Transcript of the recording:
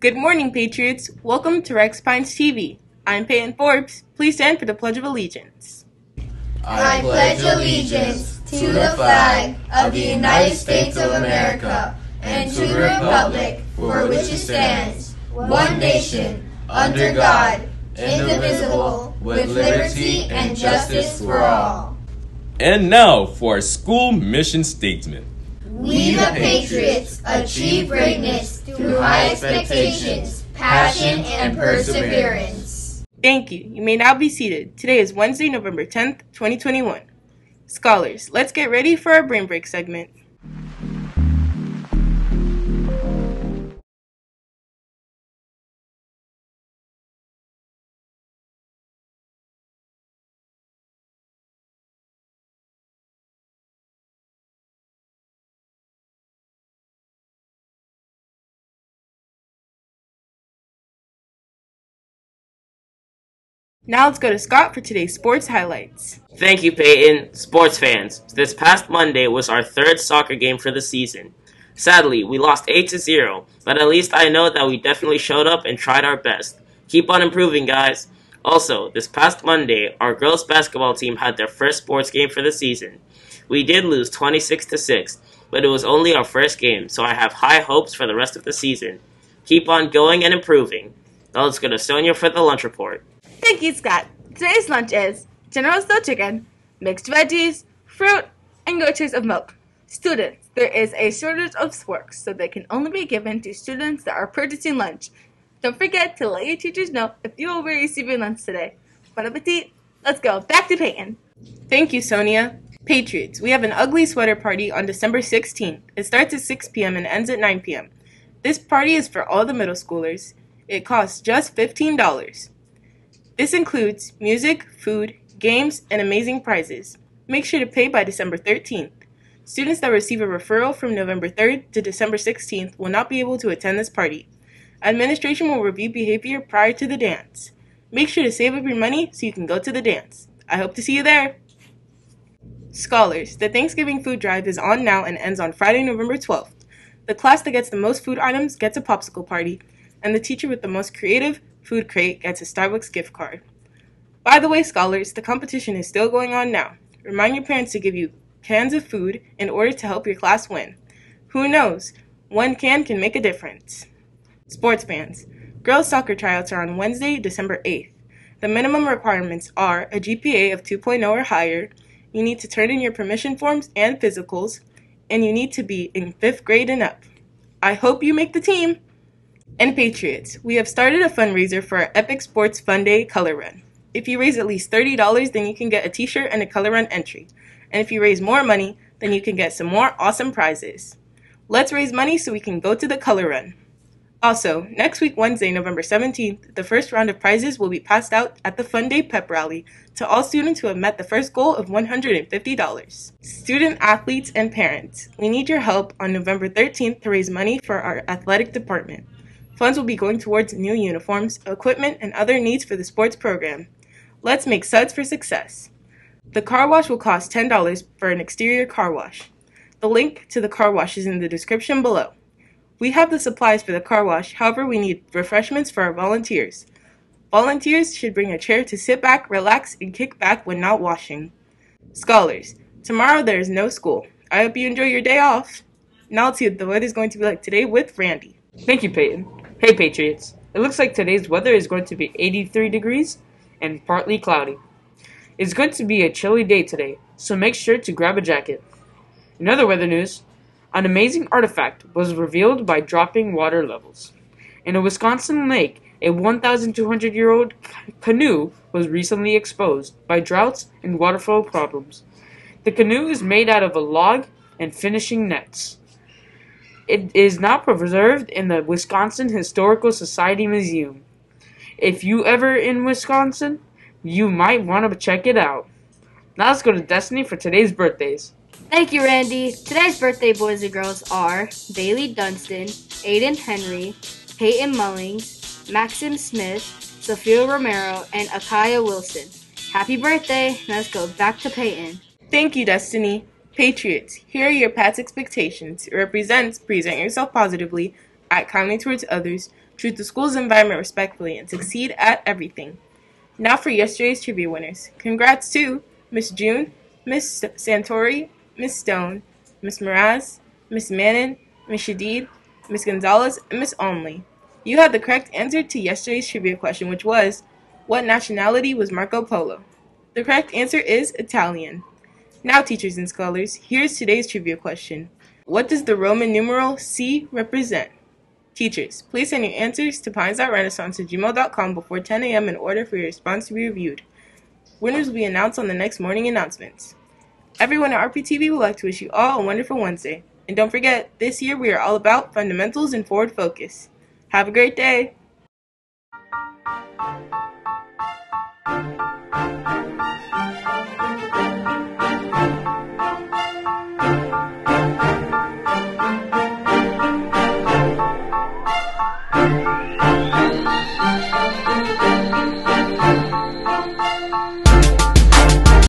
Good morning, Patriots. Welcome to Rex Pines TV. I'm Peyton Forbes. Please stand for the Pledge of Allegiance. I pledge allegiance to the flag of the United States of America and to the republic for which it stands, one nation, under God, indivisible, with liberty and justice for all. And now for our school mission statement. We the Patriots achieve greatness through high expectations, passion, and perseverance. Thank you. You may now be seated. Today is Wednesday, November 10th, 2021. Scholars, let's get ready for our Brain Break segment. Now let's go to Scott for today's sports highlights. Thank you, Peyton. Sports fans, this past Monday was our third soccer game for the season. Sadly, we lost 8-0, but at least I know that we definitely showed up and tried our best. Keep on improving, guys. Also, this past Monday, our girls basketball team had their first sports game for the season. We did lose 26-6, but it was only our first game, so I have high hopes for the rest of the season. Keep on going and improving. Now let's go to Sonya for the lunch report. Thank you, Scott. Today's lunch is General Tso's chicken, mixed veggies, fruit, and gratings of milk. Students, there is a shortage of sporks, so they can only be given to students that are purchasing lunch. Don't forget to let your teachers know if you will be receiving lunch today. Bon appetit. Let's go back to Peyton. Thank you, Sonia. Patriots, we have an ugly sweater party on December 16th. It starts at 6 p.m. and ends at 9 p.m. This party is for all the middle schoolers. It costs just $15. This includes music, food, games, and amazing prizes. Make sure to pay by December 13th. Students that receive a referral from November 3rd to December 16th will not be able to attend this party. Administration will review behavior prior to the dance. Make sure to save up your money so you can go to the dance. I hope to see you there! Scholars, the Thanksgiving food drive is on now and ends on Friday, November 12th. The class that gets the most food items gets a popsicle party, and the teacher with the most creative food crate gets a Starbucks gift card. By the way, scholars, the competition is still going on now. Remind your parents to give you cans of food in order to help your class win. Who knows? One can make a difference. Sports fans, girls soccer tryouts are on Wednesday, December 8th. The minimum requirements are a GPA of 2.0 or higher, you need to turn in your permission forms and physicals, and you need to be in 5th grade and up. I hope you make the team! And Patriots, we have started a fundraiser for our Epic Sports Fun Day Color Run. If you raise at least $30, then you can get a t-shirt and a color run entry. And if you raise more money, then you can get some more awesome prizes. Let's raise money so we can go to the color run. Also, next week Wednesday, November 17th, the first round of prizes will be passed out at the Fun Day Pep Rally to all students who have met the first goal of $150. Student athletes and parents, we need your help on November 13th to raise money for our athletic department. Funds will be going towards new uniforms, equipment, and other needs for the sports program. Let's make suds for success. The car wash will cost $10 for an exterior car wash. The link to the car wash is in the description below. We have the supplies for the car wash, however we need refreshments for our volunteers. Volunteers should bring a chair to sit back, relax, and kick back when not washing. Scholars, tomorrow there is no school. I hope you enjoy your day off. Now let's see what the weather is going to be like today with Randy. Thank you, Peyton. Hey Patriots, it looks like today's weather is going to be 83 degrees and partly cloudy. It's going to be a chilly day today, so make sure to grab a jacket. In other weather news, an amazing artifact was revealed by dropping water levels. In a Wisconsin lake, a 1,200-year-old canoe was recently exposed by droughts and water flow problems. The canoe is made out of a log and fishing nets. It is now preserved in the Wisconsin Historical Society Museum. If you ever in Wisconsin, you might want to check it out. Now let's go to Destiny for today's birthdays. Thank you, Randy. Today's birthday boys and girls are Bailey Dunston, Aidan Henry, Peyton Mullings, Maxim Smith, Sophia Romero, and Akaya Wilson. Happy birthday. Now let's go back to Peyton. Thank you, Destiny. Patriots, here are your past expectations. It represents present yourself positively, act kindly towards others, treat the school's environment respectfully, and succeed at everything. Now for yesterday's trivia winners. Congrats to Miss June, Miss Santori, Miss Stone, Miss Mraz, Miss Manon, Miss Shadid, Miss Gonzalez, and Miss Olney. You had the correct answer to yesterday's trivia question, which was, what nationality was Marco Polo? The correct answer is Italian. Now, teachers and scholars, here's today's trivia question. What does the Roman numeral C represent? Teachers, please send your answers to pines.renaissance@gmail.com before 10 a.m. in order for your response to be reviewed. Winners will be announced on the next morning announcements. Everyone at RPTV would like to wish you all a wonderful Wednesday. And don't forget, this year we are all about fundamentals and forward focus. Have a great day!